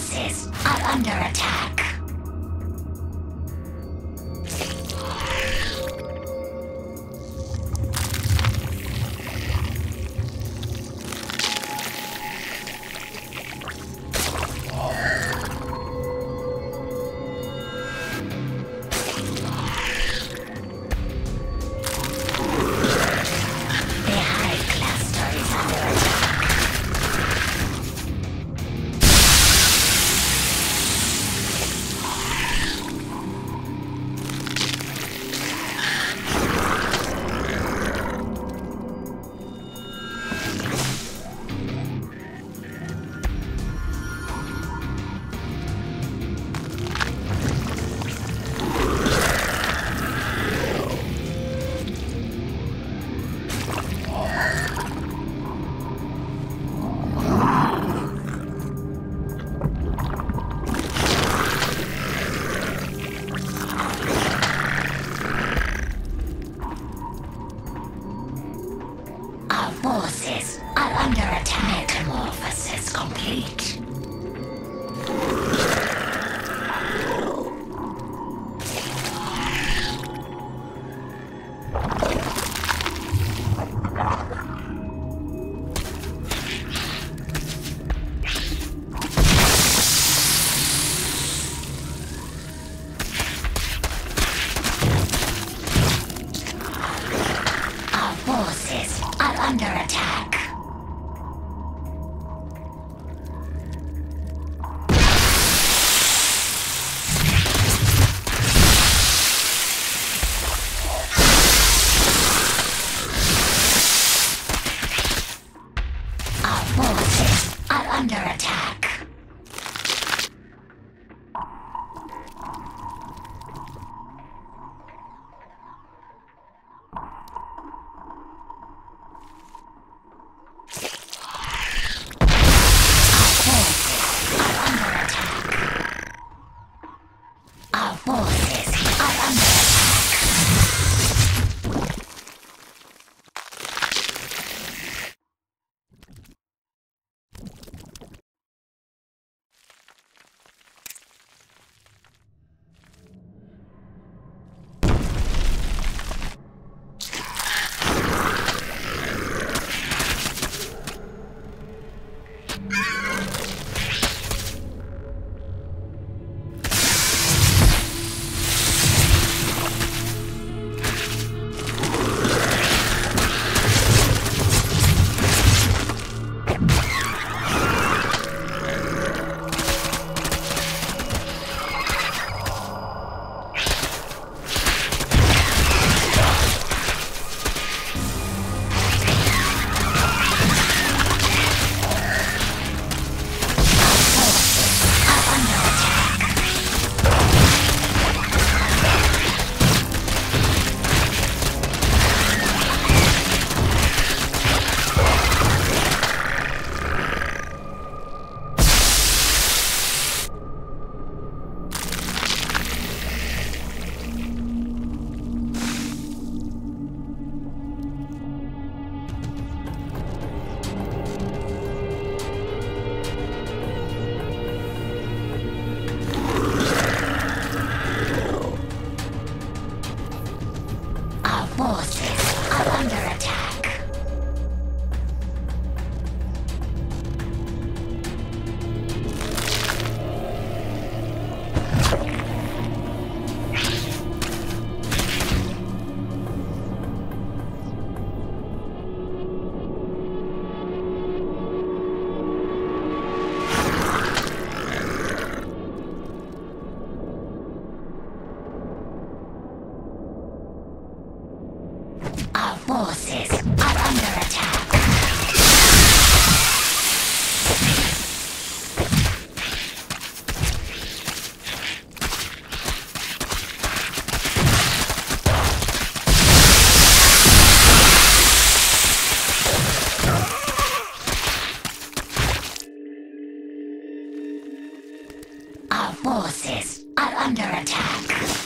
forces are under attack. Forces are under attack. Metamorphosis complete. Forces are under attack.